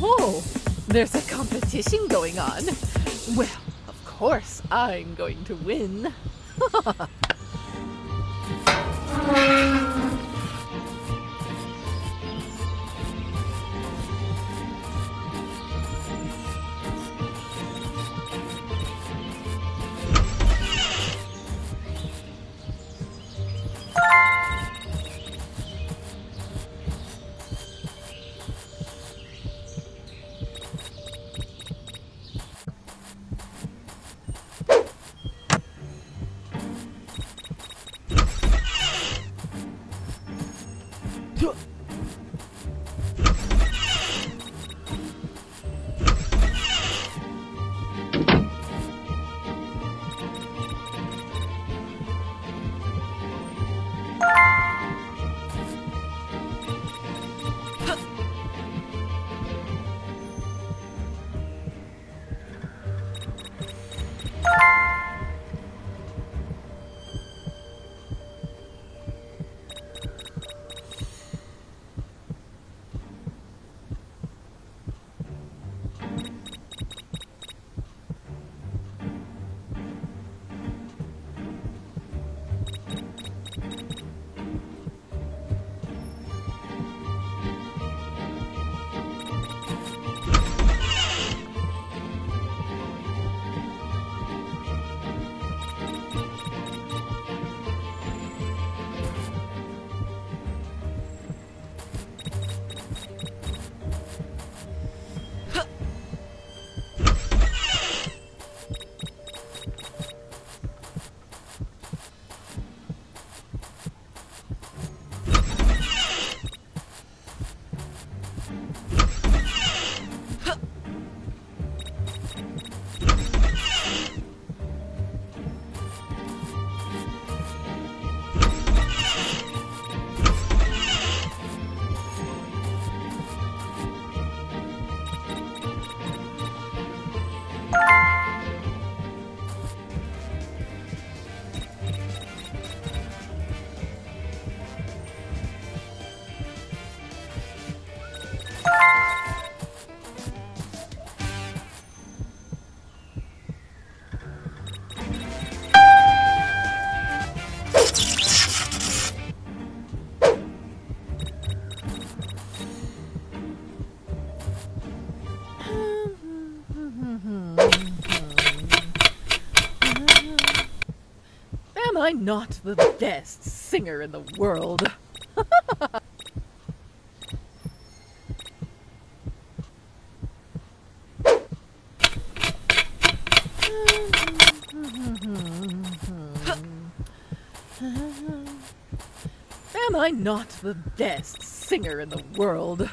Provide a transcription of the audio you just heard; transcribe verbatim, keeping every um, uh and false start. Whoa, there's a competition going on. Well, of course I'm going to win. Am I not the best singer in the world? Am I not the best singer in the world?